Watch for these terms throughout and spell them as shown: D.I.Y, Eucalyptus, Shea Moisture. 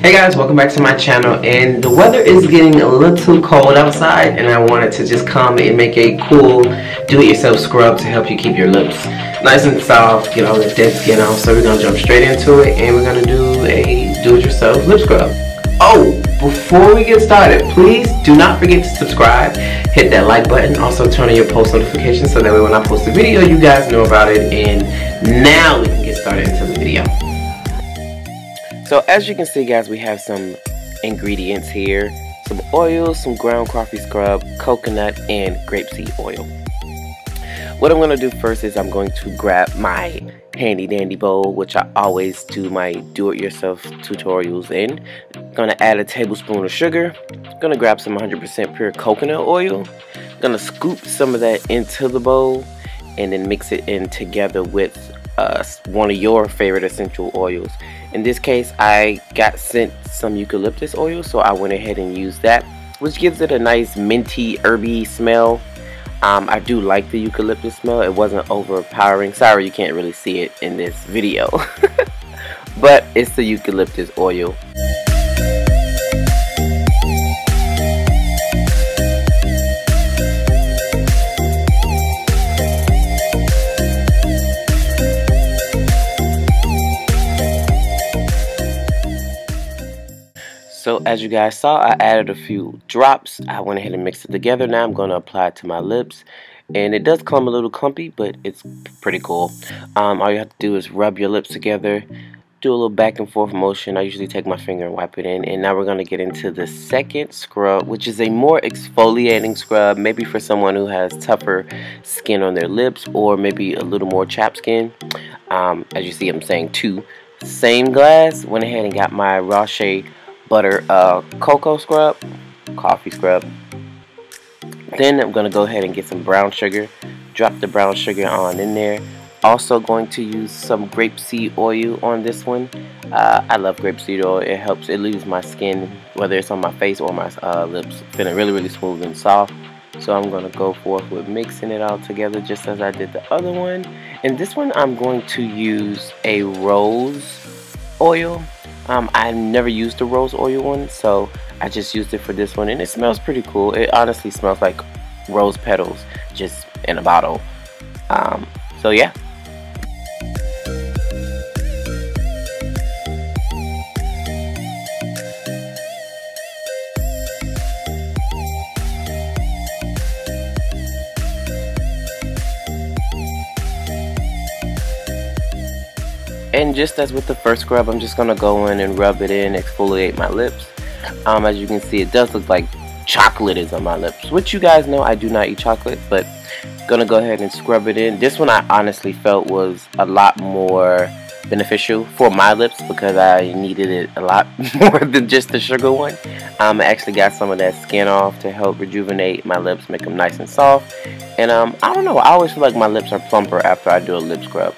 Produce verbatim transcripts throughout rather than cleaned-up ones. Hey guys, welcome back to my channel. And the weather is getting a little cold outside, and I wanted to just come and make a cool do-it-yourself scrub to help you keep your lips nice and soft, get all the dead skin off. So we're gonna jump straight into it, and we're gonna do a do-it-yourself lip scrub. Oh, before we get started, please do not forget to subscribe, hit that like button, also turn on your post notifications so that way when I post a video you guys know about it. And now we can get started into the video. So as you can see guys, we have some ingredients here, some oil, some ground coffee scrub, coconut, and grapeseed oil. What I'm going to do first is I'm going to grab my handy dandy bowl, which I always do my do-it-yourself tutorials in. I'm going to add a tablespoon of sugar. I'm going to grab some one hundred percent pure coconut oil. I'm going to scoop some of that into the bowl and then mix it in together with Uh, one of your favorite essential oils. In this case, I got sent some eucalyptus oil, so I went ahead and used that, which gives it a nice minty, herby smell. Um, I do like the eucalyptus smell. It wasn't overpowering. Sorry, you can't really see it in this video, but it's the eucalyptus oil. So as you guys saw, I added a few drops. I went ahead and mixed it together. Now I'm going to apply it to my lips. And it does come a little clumpy, but it's pretty cool. Um, all you have to do is rub your lips together. Do a little back and forth motion. I usually take my finger and wipe it in. And now we're going to get into the second scrub, which is a more exfoliating scrub. Maybe for someone who has tougher skin on their lips, or maybe a little more chapped skin. Um, as you see, I'm saying two. Same glass. Went ahead and got my raw Shea butter uh, cocoa scrub, coffee scrub. Then I'm gonna go ahead and get some brown sugar, drop the brown sugar on in there. Also going to use some grapeseed oil on this one. uh, I love grapeseed oil. It helps, it leaves my skin, whether it's on my face or my uh, lips, feeling really really smooth and soft. So I'm gonna go forth with mixing it all together just as I did the other one. And this one I'm going to use a rose oil. Um, I've never used the rose oil one, so I just used it for this one, and it smells pretty cool. It honestly smells like rose petals, just in a bottle. Um, so yeah. And just as with the first scrub, I'm just going to go in and rub it in, exfoliate my lips. Um, as you can see, it does look like chocolate is on my lips, which you guys know I do not eat chocolate, but going to go ahead and scrub it in. This one I honestly felt was a lot more beneficial for my lips because I needed it a lot more than just the sugar one. Um, I actually got some of that skin off to help rejuvenate my lips, make them nice and soft. And um, I don't know, I always feel like my lips are plumper after I do a lip scrub.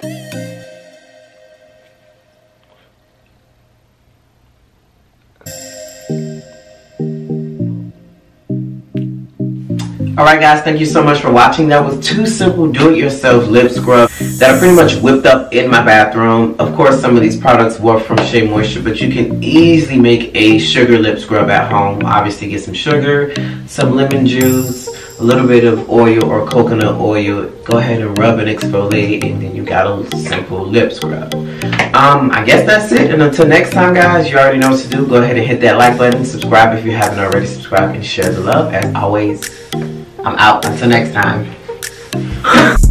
Alright guys, thank you so much for watching. That was two simple do-it-yourself lip scrubs that I pretty much whipped up in my bathroom. Of course, some of these products were from Shea Moisture, but you can easily make a sugar lip scrub at home. Obviously, get some sugar, some lemon juice, a little bit of oil or coconut oil. Go ahead and rub and exfoliate, and then you got a simple lip scrub. Um, I guess that's it. And until next time, guys, you already know what to do. Go ahead and hit that like button. Subscribe if you haven't already. Subscribe and share the love. As always, I'm out. Until next time.